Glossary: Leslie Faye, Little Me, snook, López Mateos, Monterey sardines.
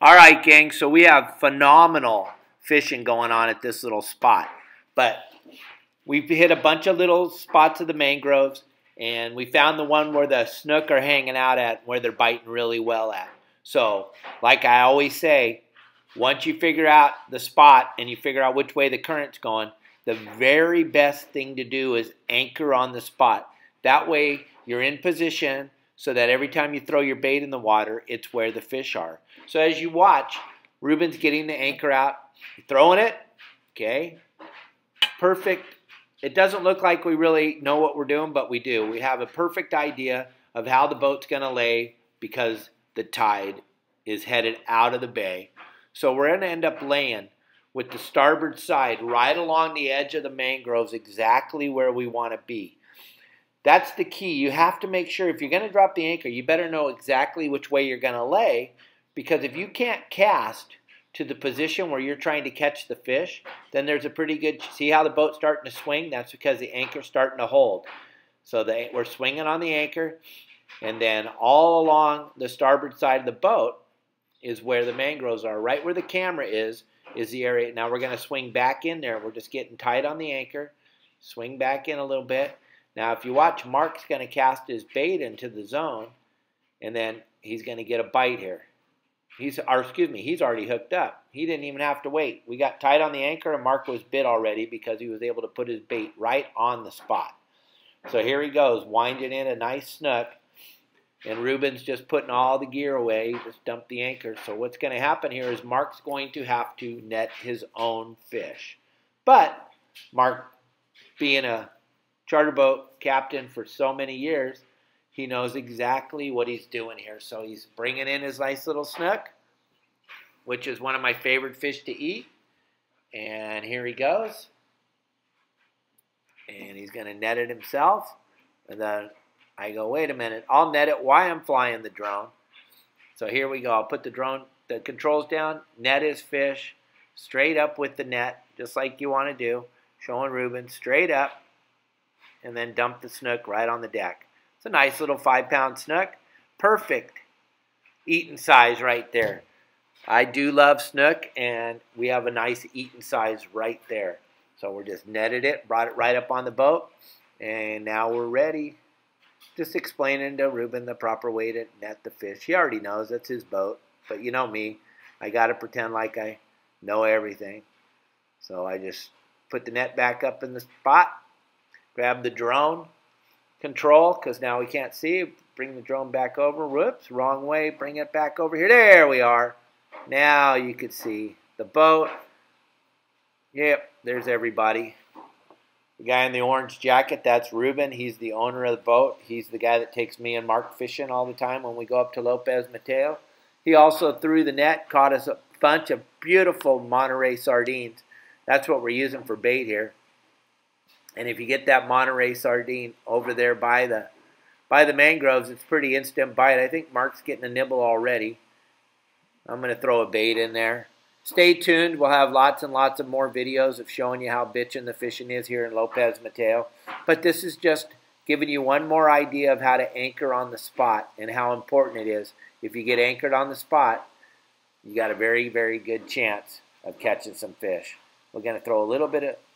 All right, gang, so we have phenomenal fishing going on at this little spot. But we've hit a bunch of little spots of the mangroves, and we found the one where the snook are hanging out at, where they're biting really well at. So, like I always say, once you figure out the spot and you figure out which way the current's going, the very best thing to do is anchor on the spot. That way you're in position so that every time you throw your bait in the water, it's where the fish are. So as you watch, Ruben's getting the anchor out, throwing it, okay, perfect. It doesn't look like we really know what we're doing, but we do. We have a perfect idea of how the boat's going to lay because the tide is headed out of the bay. So we're going to end up laying with the starboard side right along the edge of the mangroves, exactly where we want to be. That's the key. You have to make sure if you're going to drop the anchor, you better know exactly which way you're going to lay, because if you can't cast to the position where you're trying to catch the fish, then there's a pretty good, see how the boat's starting to swing? That's because the anchor's starting to hold. So we're swinging on the anchor, and then all along the starboard side of the boat is where the mangroves are. Right where the camera is the area. Now we're going to swing back in there. We're just getting tight on the anchor. Swing back in a little bit. Now if you watch, Mark's going to cast his bait into the zone, and then he's going to get a bite here. He's already hooked up. He didn't even have to wait. We got tight on the anchor, and Mark was bit already because he was able to put his bait right on the spot. So here he goes, winding in a nice snook. And Ruben's just putting all the gear away. He just dumped the anchor. So what's going to happen here is Mark's going to have to net his own fish. But Mark, being a charter boat captain for so many years, he knows exactly what he's doing here. So he's bringing in his nice little snook, which is one of my favorite fish to eat. And here he goes. And he's going to net it himself. And then I go, wait a minute, I'll net it while I'm flying the drone. So here we go. I'll put the controls down, net his fish, straight up with the net, just like you want to do, showing Ruben, straight up, and then dump the snook right on the deck. It's a nice little 5-pound snook. Perfect eating size right there. I do love snook, and we have a nice eating size right there. So we're just netted it, brought it right up on the boat, and now we're ready. Just explaining to Ruben the proper way to net the fish. He already knows that's his boat, but you know me. I got to pretend like I know everything. So I just put the net back up in the spot, grab the drone control, because now we can't see. Bring the drone back over. Whoops, wrong way. Bring it back over here. There we are. Now you can see the boat. Yep, there's everybody. The guy in the orange jacket, that's Ruben. He's the owner of the boat. He's the guy that takes me and Mark fishing all the time when we go up to López Mateos. He also threw the net, caught us a bunch of beautiful Monterey sardines. That's what we're using for bait here. And if you get that Monterey sardine over there by the mangroves, it's pretty instant bite. I think Mark's getting a nibble already. I'm going to throw a bait in there. Stay tuned. We'll have lots and lots of more videos of showing you how bitchin' the fishing is here in López Mateos. But this is just giving you one more idea of how to anchor on the spot and how important it is. If you get anchored on the spot, you got a very, very good chance of catching some fish. We're going to throw a little bit of